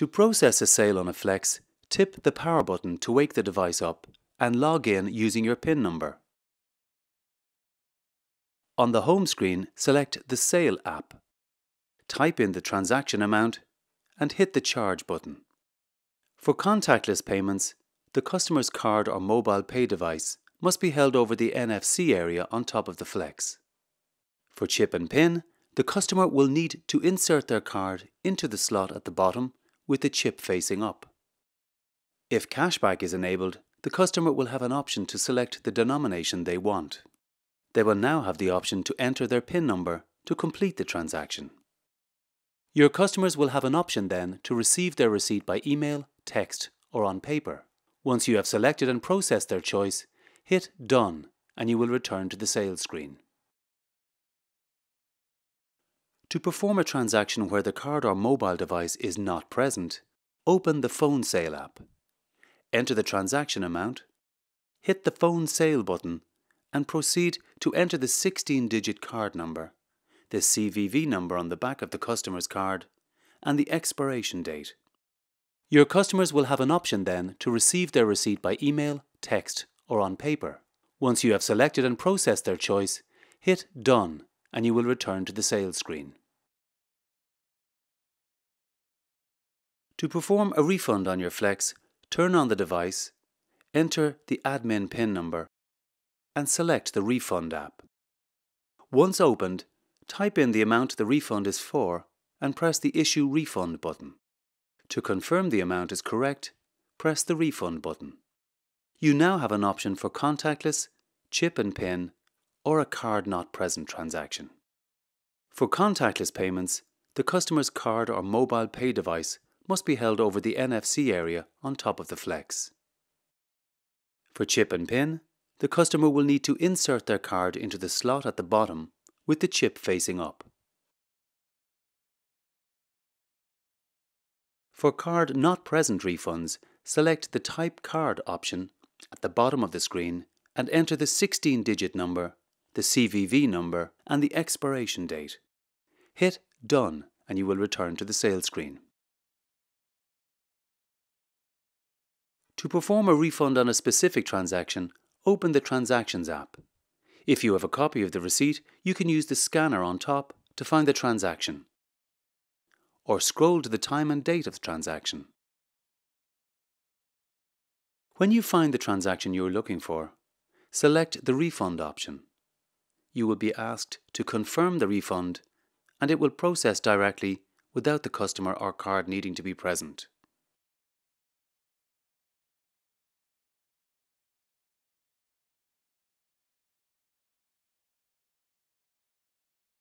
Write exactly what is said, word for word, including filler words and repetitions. To process a sale on a Flex, tip the power button to wake the device up and log in using your PIN number. On the home screen, select the Sale app. Type in the transaction amount and hit the Charge button. For contactless payments, the customer's card or mobile pay device must be held over the N F C area on top of the Flex. For chip and PIN, the customer will need to insert their card into the slot at the bottom with the chip facing up. If cashback is enabled, the customer will have an option to select the denomination they want. They will now have the option to enter their PIN number to complete the transaction. Your customers will have an option then to receive their receipt by email, text, or on paper. Once you have selected and processed their choice, hit Done and you will return to the sales screen. To perform a transaction where the card or mobile device is not present, open the Phone Sale app. Enter the transaction amount, hit the Phone Sale button and proceed to enter the sixteen digit card number, the C V V number on the back of the customer's card, and the expiration date. Your customers will have an option then to receive their receipt by email, text, or on paper. Once you have selected and processed their choice, hit Done and you will return to the sales screen. To perform a refund on your Flex, turn on the device, enter the admin PIN number, and select the Refund app. Once opened, type in the amount the refund is for and press the Issue Refund button. To confirm the amount is correct, press the Refund button. You now have an option for contactless, chip and PIN, or a card not present transaction. For contactless payments, the customer's card or mobile pay device must be held over the N F C area on top of the Flex. For chip and PIN, the customer will need to insert their card into the slot at the bottom with the chip facing up. For card not present refunds, select the Type Card option at the bottom of the screen and enter the sixteen digit number, the C V V number and the expiration date. Hit Done and you will return to the sales screen. To perform a refund on a specific transaction, open the Transactions app. If you have a copy of the receipt, you can use the scanner on top to find the transaction, or scroll to the time and date of the transaction. When you find the transaction you are looking for, select the Refund option. You will be asked to confirm the refund and it will process directly without the customer or card needing to be present.